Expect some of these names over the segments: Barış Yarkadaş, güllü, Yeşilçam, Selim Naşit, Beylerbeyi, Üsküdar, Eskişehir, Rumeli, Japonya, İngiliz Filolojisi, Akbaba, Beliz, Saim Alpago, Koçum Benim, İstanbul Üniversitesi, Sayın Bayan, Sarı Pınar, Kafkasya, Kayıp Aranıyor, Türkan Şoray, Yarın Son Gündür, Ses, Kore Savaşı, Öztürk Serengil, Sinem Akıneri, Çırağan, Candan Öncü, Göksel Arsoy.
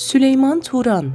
Süleyman Turan.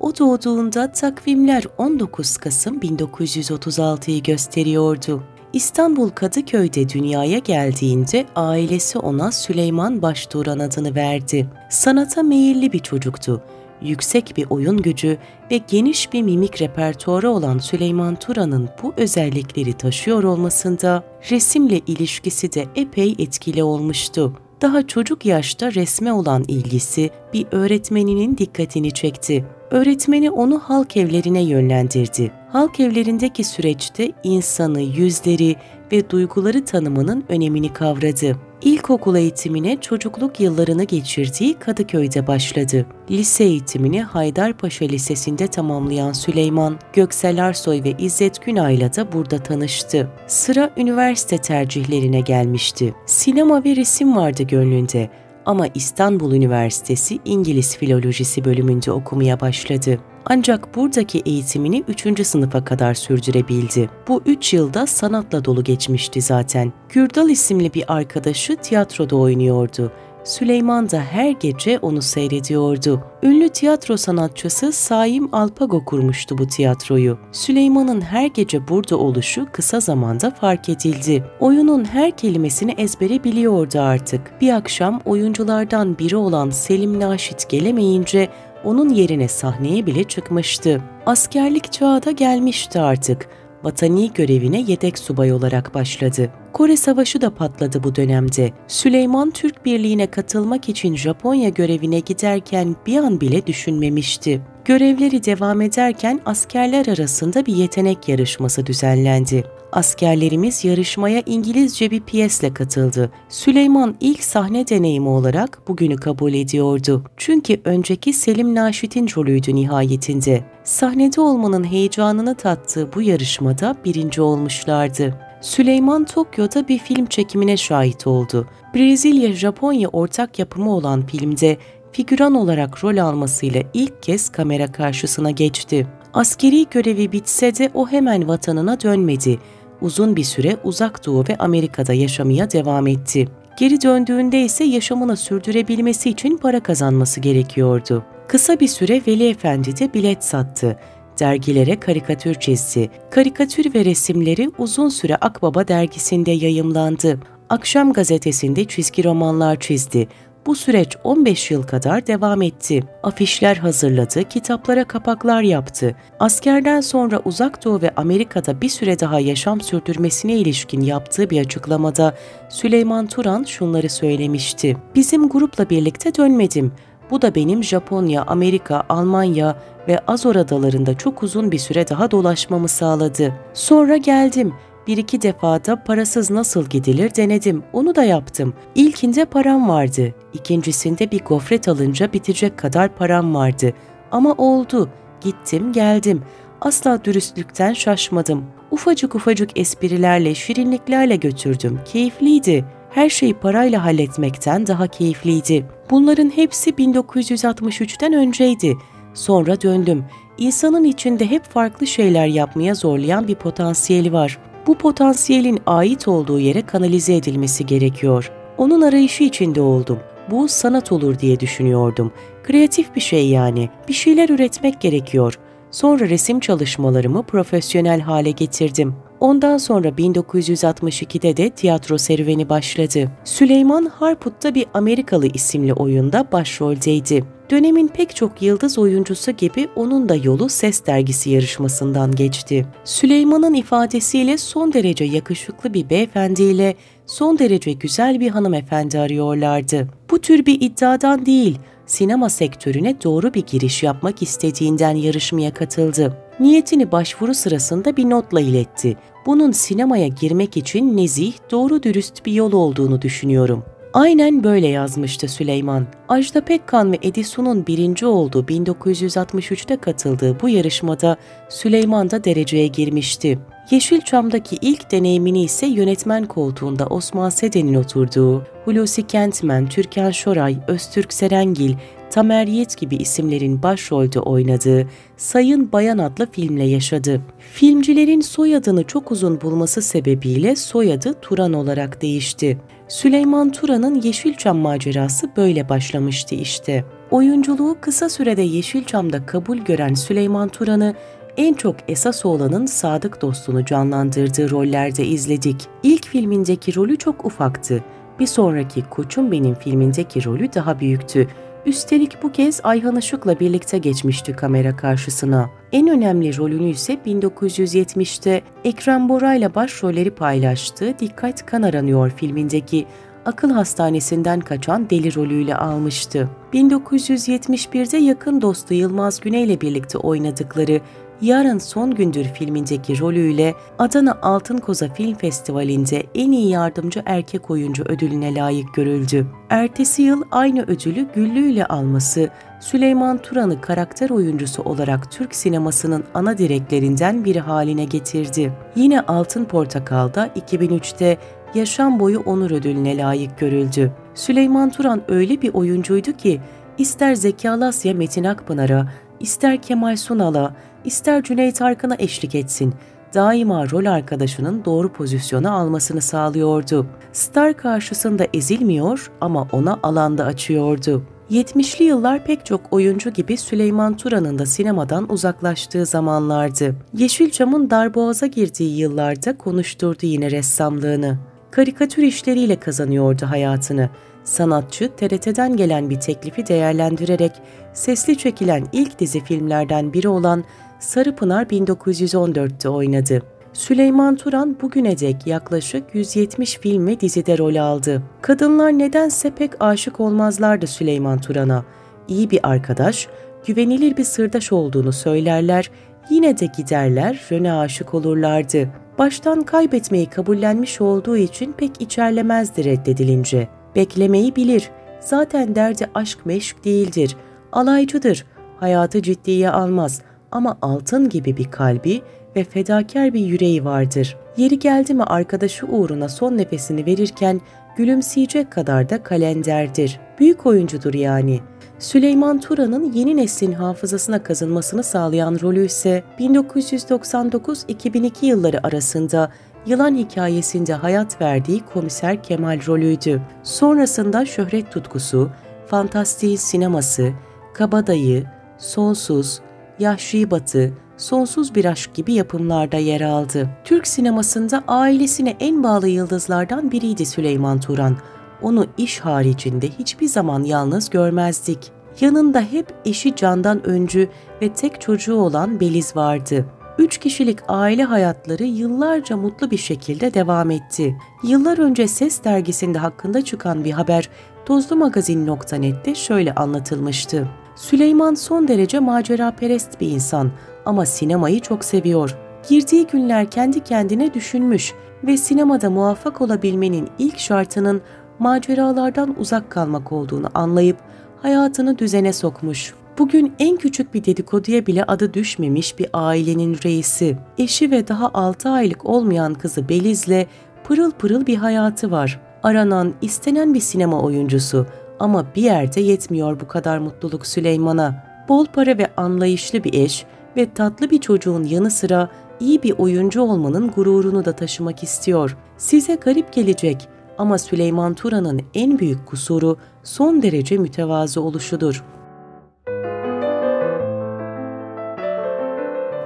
O doğduğunda takvimler 19 Kasım 1936'yı gösteriyordu. İstanbul Kadıköy'de dünyaya geldiğinde ailesi ona Süleyman Başturan adını verdi. Sanata meyilli bir çocuktu. Yüksek bir oyun gücü ve geniş bir mimik repertuarı olan Süleyman Turan'ın bu özellikleri taşıyor olmasında resimle ilişkisi de epey etkili olmuştu. Daha çocuk yaşta resme olan ilgisi bir öğretmeninin dikkatini çekti. Öğretmeni onu halk evlerine yönlendirdi. Halk evlerindeki süreçte insanı, yüzleri ve duyguları tanımının önemini kavradı. İlkokul eğitimine çocukluk yıllarını geçirdiği Kadıköy'de başladı. Lise eğitimini Haydarpaşa Lisesi'nde tamamlayan Süleyman, Göksel Arsoy ve İzzet Günay'la da burada tanıştı. Sıra üniversite tercihlerine gelmişti. Sinema ve resim vardı gönlünde. Ama İstanbul Üniversitesi İngiliz Filolojisi bölümünde okumaya başladı. Ancak buradaki eğitimini 3. sınıfa kadar sürdürebildi. Bu 3 yılda sanatla dolu geçmişti zaten. Gürdal isimli bir arkadaşı tiyatroda oynuyordu. Süleyman da her gece onu seyrediyordu. Ünlü tiyatro sanatçısı Saim Alpago kurmuştu bu tiyatroyu. Süleyman'ın her gece burada oluşu kısa zamanda fark edildi. Oyunun her kelimesini ezbere biliyordu artık. Bir akşam oyunculardan biri olan Selim Naşit gelemeyince onun yerine sahneye bile çıkmıştı. Askerlik çağı da gelmişti artık. Vatani görevine yedek subay olarak başladı. Kore Savaşı da patladı bu dönemde. Süleyman Türk Birliği'ne katılmak için Japonya görevine giderken bir an bile düşünmemişti. Görevleri devam ederken askerler arasında bir yetenek yarışması düzenlendi. Askerlerimiz yarışmaya İngilizce bir piyesle katıldı. Süleyman ilk sahne deneyimi olarak bugünü kabul ediyordu. Çünkü önceki Selim Naşit'in rolüydü nihayetinde. Sahnede olmanın heyecanını tattığı bu yarışmada birinci olmuşlardı. Süleyman Tokyo'da bir film çekimine şahit oldu. Brezilya-Japonya ortak yapımı olan filmde figüran olarak rol almasıyla ilk kez kamera karşısına geçti. Askeri görevi bitse de o hemen vatanına dönmedi. Uzun bir süre Uzak Doğu ve Amerika'da yaşamaya devam etti. Geri döndüğünde ise yaşamını sürdürebilmesi için para kazanması gerekiyordu. Kısa bir süre Veli Efendi'de bilet sattı. Dergilere karikatür çizdi. Karikatür ve resimleri uzun süre Akbaba dergisinde yayımlandı. Akşam gazetesinde çizgi romanlar çizdi. Bu süreç 15 yıl kadar devam etti. Afişler hazırladı, kitaplara kapaklar yaptı. Askerden sonra Uzak Doğu ve Amerika'da bir süre daha yaşam sürdürmesine ilişkin yaptığı bir açıklamada Süleyman Turan şunları söylemişti. "Bizim grupla birlikte dönmedim. Bu da benim Japonya, Amerika, Almanya ve Azor Adaları'nda çok uzun bir süre daha dolaşmamı sağladı. Sonra geldim. Bir iki defa da parasız nasıl gidilir denedim. Onu da yaptım. İlkinde param vardı. İkincisinde bir gofret alınca bitecek kadar param vardı. Ama oldu. Gittim, geldim. Asla dürüstlükten şaşmadım. Ufacık ufacık esprilerle, şirinliklerle götürdüm. Keyifliydi. Her şeyi parayla halletmekten daha keyifliydi. Bunların hepsi 1963'ten önceydi. Sonra döndüm. İnsanın içinde hep farklı şeyler yapmaya zorlayan bir potansiyeli var. Bu potansiyelin ait olduğu yere kanalize edilmesi gerekiyor. Onun arayışı içinde oldum. Bu sanat olur diye düşünüyordum. Kreatif bir şey yani. Bir şeyler üretmek gerekiyor. Sonra resim çalışmalarımı profesyonel hale getirdim. Ondan sonra 1962'de de tiyatro serüveni başladı. Süleyman Harput'ta bir Amerikalı isimli oyunda başroldeydi. Dönemin pek çok yıldız oyuncusu gibi onun da yolu Ses dergisi yarışmasından geçti. Süleyman'ın ifadesiyle son derece yakışıklı bir beyefendiyle son derece güzel bir hanımefendi arıyorlardı. Bu tür bir iddiadan değil, sinema sektörüne doğru bir giriş yapmak istediğinden yarışmaya katıldı. Niyetini başvuru sırasında bir notla iletti. "Bunun sinemaya girmek için nezih, doğru dürüst bir yol olduğunu düşünüyorum." Aynen böyle yazmıştı Süleyman. Ajda Pekkan ve Edison'un birinci olduğu 1963'te katıldığı bu yarışmada Süleyman da dereceye girmişti. Yeşilçam'daki ilk deneyimini ise yönetmen koltuğunda Osman Seden'in oturduğu, Hulusi Kentmen, Türkan Şoray, Öztürk Serengil, Tameriyet gibi isimlerin başrolde oynadığı Sayın Bayan adlı filmle yaşadı. Filmcilerin soyadını çok uzun bulması sebebiyle soyadı Turan olarak değişti. Süleyman Turan'ın Yeşilçam macerası böyle başlamıştı işte. oyunculuğu kısa sürede Yeşilçam'da kabul gören Süleyman Turan'ı en çok esas oğlanın sadık dostunu canlandırdığı rollerde izledik. İlk filmindeki rolü çok ufaktı. Bir sonraki Koçum Benim filmindeki rolü daha büyüktü. Üstelik bu kez Ayhan Işık'la birlikte geçmişti kamera karşısına. En önemli rolünü ise 1970'te Ekrem Bora'yla başrolleri paylaştığı Diktat Kan Aranıyor filmindeki akıl hastanesinden kaçan deli rolüyle almıştı. 1971'de yakın dostu Yılmaz Güney ile birlikte oynadıkları Yarın Son Gündür filmindeki rolüyle Adana Altınkoza Film Festivali'nde en iyi yardımcı erkek oyuncu ödülüne layık görüldü. Ertesi yıl aynı ödülü Güllü ile alması, Süleyman Turan'ı karakter oyuncusu olarak Türk sinemasının ana direklerinden biri haline getirdi. Yine Altın Portakal'da 2003'te Yaşam Boyu Onur ödülüne layık görüldü. Süleyman Turan öyle bir oyuncuydu ki, ister Zeki Alasya Metin Akpınar'a, ister Kemal Sunal'a, ister Cüneyt Arkın'a eşlik etsin, daima rol arkadaşının doğru pozisyona almasını sağlıyordu. Star karşısında ezilmiyor ama ona alanda açıyordu. 70'li yıllar pek çok oyuncu gibi Süleyman Turan'ın da sinemadan uzaklaştığı zamanlardı. Yeşilçam'ın darboğaza girdiği yıllarda konuşturdu yine ressamlığını. Karikatür işleriyle kazanıyordu hayatını. Sanatçı, TRT'den gelen bir teklifi değerlendirerek sesli çekilen ilk dizi filmlerden biri olan Sarı Pınar 1914'te oynadı. Süleyman Turan bugüne dek yaklaşık 170 film ve dizide rol aldı. Kadınlar nedense pek aşık olmazlardı Süleyman Turan'a. İyi bir arkadaş, güvenilir bir sırdaş olduğunu söylerler, yine de giderler, röne aşık olurlardı. Baştan kaybetmeyi kabullenmiş olduğu için pek içerlemezdi reddedilince. Beklemeyi bilir, zaten derdi aşk meşk değildir, alaycıdır, hayatı ciddiye almaz ama altın gibi bir kalbi ve fedakar bir yüreği vardır. Yeri geldi mi arkadaşı uğruna son nefesini verirken gülümseyecek kadar da kalenderdir. Büyük oyuncudur yani. Süleyman Turan'ın yeni neslin hafızasına kazınmasını sağlayan rolü ise 1999-2002 yılları arasında Yılan Hikayesi'nde hayat verdiği Komiser Kemal rolüydü. Sonrasında şöhret tutkusu, fantastiğin sineması, Kabadayı, Sonsuz, Yahşi Batı, Sonsuz Bir Aşk gibi yapımlarda yer aldı. Türk sinemasında ailesine en bağlı yıldızlardan biriydi Süleyman Turan. Onu iş haricinde hiçbir zaman yalnız görmezdik. Yanında hep eşi Candan Öncü ve tek çocuğu olan Beliz vardı. 3 kişilik aile hayatları yıllarca mutlu bir şekilde devam etti. Yıllar önce Ses dergisinde hakkında çıkan bir haber, tozlumagazin.net'te şöyle anlatılmıştı. Süleyman son derece maceraperest bir insan ama sinemayı çok seviyor. Girdiği günler kendi kendine düşünmüş ve sinemada muvaffak olabilmenin ilk şartının maceralardan uzak kalmak olduğunu anlayıp hayatını düzene sokmuş. Bugün en küçük bir dedikoduya bile adı düşmemiş bir ailenin reisi, eşi ve daha 6 aylık olmayan kızı Beliz'le pırıl pırıl bir hayatı var. Aranan, istenen bir sinema oyuncusu ama bir yerde yetmiyor bu kadar mutluluk Süleyman'a. Bol para ve anlayışlı bir eş ve tatlı bir çocuğun yanı sıra iyi bir oyuncu olmanın gururunu da taşımak istiyor. Size garip gelecek ama Süleyman Turan'ın en büyük kusuru son derece mütevazı oluşudur.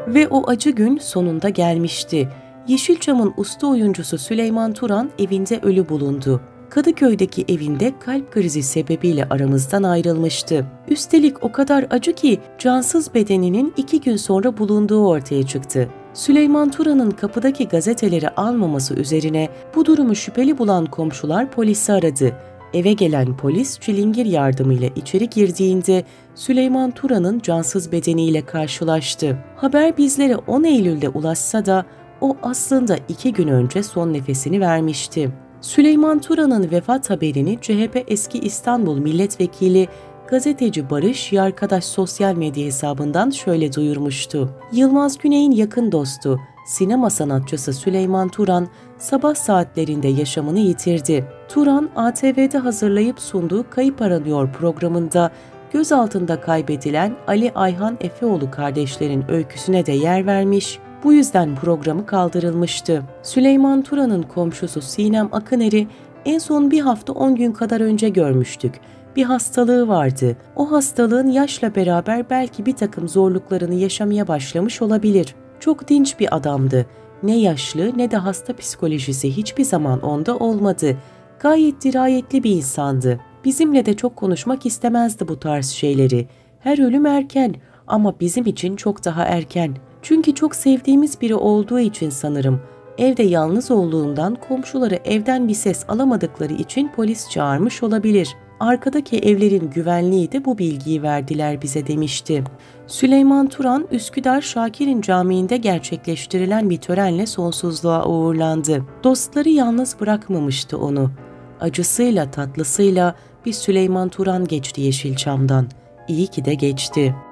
Ve o acı gün sonunda gelmişti. Yeşilçam'ın usta oyuncusu Süleyman Turan evinde ölü bulundu. Kadıköy'deki evinde kalp krizi sebebiyle aramızdan ayrılmıştı. Üstelik o kadar acı ki cansız bedeninin 2 gün sonra bulunduğu ortaya çıktı. Süleyman Turan'ın kapıdaki gazeteleri almaması üzerine bu durumu şüpheli bulan komşular polisi aradı. Eve gelen polis çilingir yardımıyla içeri girdiğinde Süleyman Turan'ın cansız bedeniyle karşılaştı. Haber bizlere 10 Eylül'de ulaşsa da o aslında 2 gün önce son nefesini vermişti. Süleyman Turan'ın vefat haberini CHP eski İstanbul Milletvekili gazeteci Barış Yarkadaş sosyal medya hesabından şöyle duyurmuştu. Yılmaz Güney'in yakın dostu, sinema sanatçısı Süleyman Turan sabah saatlerinde yaşamını yitirdi. Turan, ATV'de hazırlayıp sunduğu Kayıp Aranıyor programında gözaltında kaybedilen Ali Ayhan Efeoğlu kardeşlerin öyküsüne de yer vermiş, bu yüzden programı kaldırılmıştı. Süleyman Turan'ın komşusu Sinem Akıneri en son bir hafta 10 gün kadar önce görmüştük. bir hastalığı vardı. O hastalığın yaşla beraber belki bir takım zorluklarını yaşamaya başlamış olabilir. Çok dinç bir adamdı. Ne yaşlı ne de hasta psikolojisi hiçbir zaman onda olmadı. Gayet dirayetli bir insandı. Bizimle de çok konuşmak istemezdi bu tarz şeyleri. Her ölüm erken ama bizim için çok daha erken. Çünkü çok sevdiğimiz biri olduğu için sanırım. Evde yalnız olduğundan komşuları evden bir ses alamadıkları için polis çağırmış olabilir. Arkadaki evlerin güvenliği de bu bilgiyi verdiler bize demişti. Süleyman Turan, Üsküdar Şakir'in Camii'nde gerçekleştirilen bir törenle sonsuzluğa uğurlandı. Dostları yalnız bırakmamıştı onu. Acısıyla tatlısıyla bir Süleyman Turan geçti Yeşilçam'dan. İyi ki de geçti.